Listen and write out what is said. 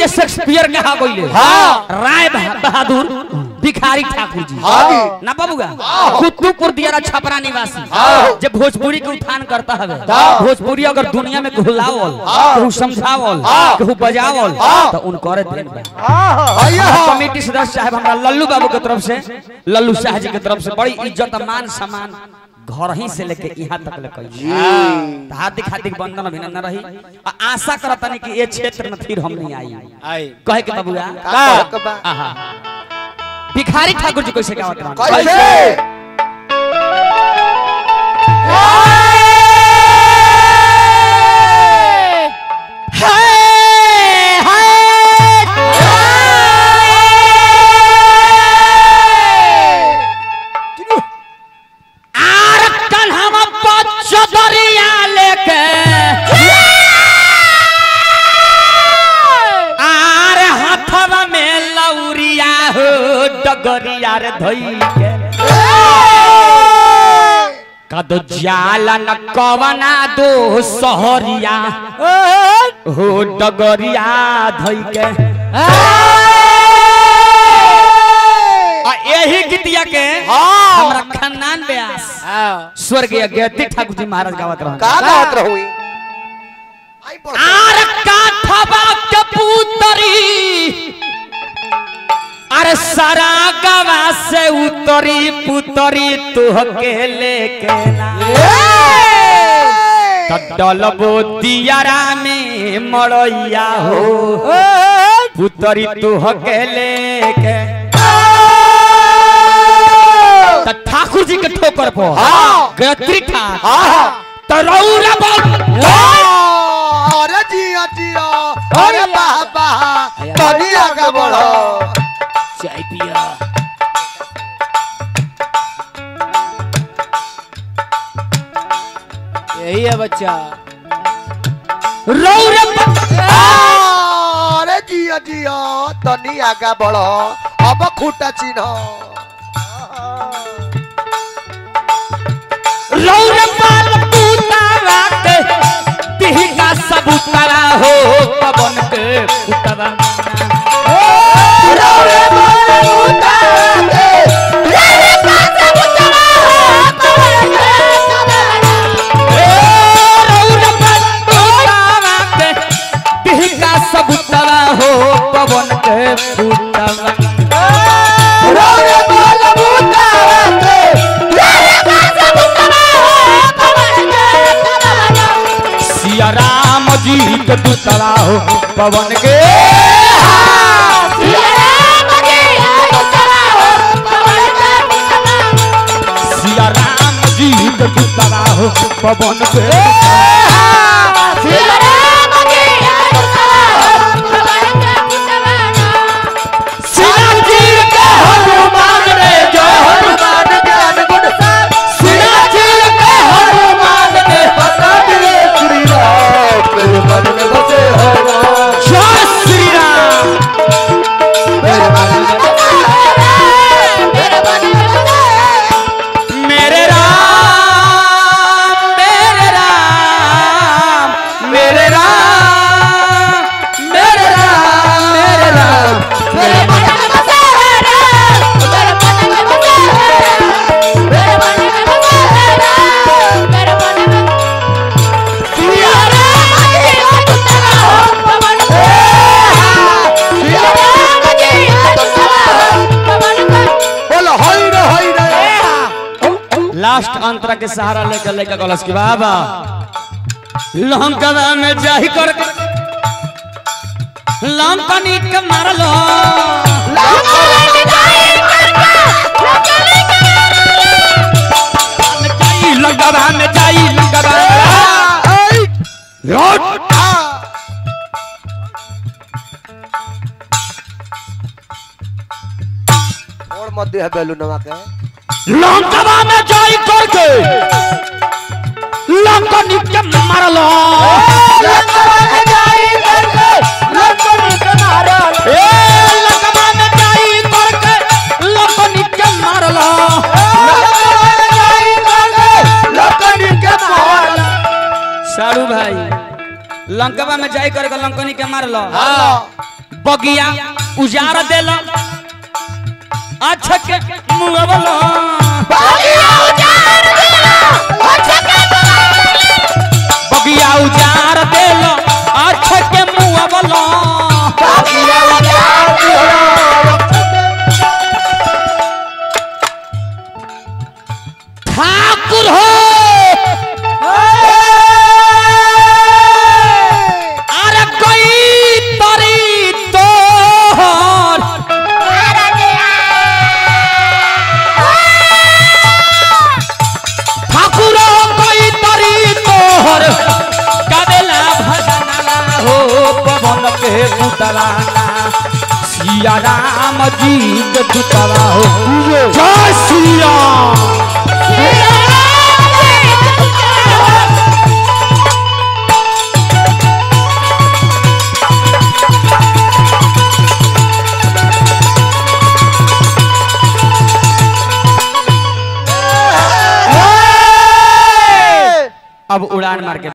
के शेक्सपियर कहा गई राय बहादुर भिखारी ठाकुर जी ना बाबूगा कुतुबपुर दिया छपरा निवासी जब भोजपुरी के उत्थान करता है भोजपुरी अगर दुनिया में घुलावल कहू समझावल कहू बजावल तो उनको कमेटी सदस्य साहब हमारा लल्लू बाबू के तरफ से लल्लू शाह जी के तरफ से बड़ी इज्जत मान सम्मान घर ही से लेके यहाँ तक लेके हार्दिक हार्दिक बंधन अभिनंदन रही आशा करता नहीं कि ये क्षेत्र में फिर हम नहीं आई कहे के बबुआ भिखारी ठाकुर जी कैसे गावत कद जाला न कवना दो सहरिया हो डगरिया धई के यही गीतिया के हमरा खानदान व्यास स्वर्गीय ज्ञाति ठाकुर जी महाराज गावत रह का गावत रहुई आर काठवा के पुतरी अरे सारा गवा से उतरी पुतरी तुहके लेके डलबो दियारा में मड़ैया हो पुतरी तुहके लेके ठाकुर जी के ठोकर पर गायत्री अरे जिया जिया अरे बाबा कभी आगे बढ़ो चाय पिया यही है बच्चा अरे जिया जिया तनी आगा बढ़ो अब खूटा चिन्ह सब उतरा हो पवन के उतरा दूसरा हो पवन के सिया राम जी दूसरा हो पवन के अंतरा के सहारा लेकर लेकर कलश के बाबा लंका में जाहि करके लंका नीट के मारलो लंका में जाहि करके लंका में जाहि लंका में जाहि लंका में रोड और मत दे बेलू नवा के लंका में जाई करके लंका निके मारलो लंका में जाई करके लंका निके मारलो ए लंका में जाई करके लंका निके मारलो लंका में जाई करके लंका निके मारलो सारू भाई लंका में जाई करके लंका निके मारलो हां बगिया उजार देला अछक मुगवला बगिया उजार देला अछक मुगवला बगिया उजार देला अछक मुगवला बगिया उजार देला। ठाकुर हो सिया राम जी के पुतला हो जय सिया अब उड़ान मार के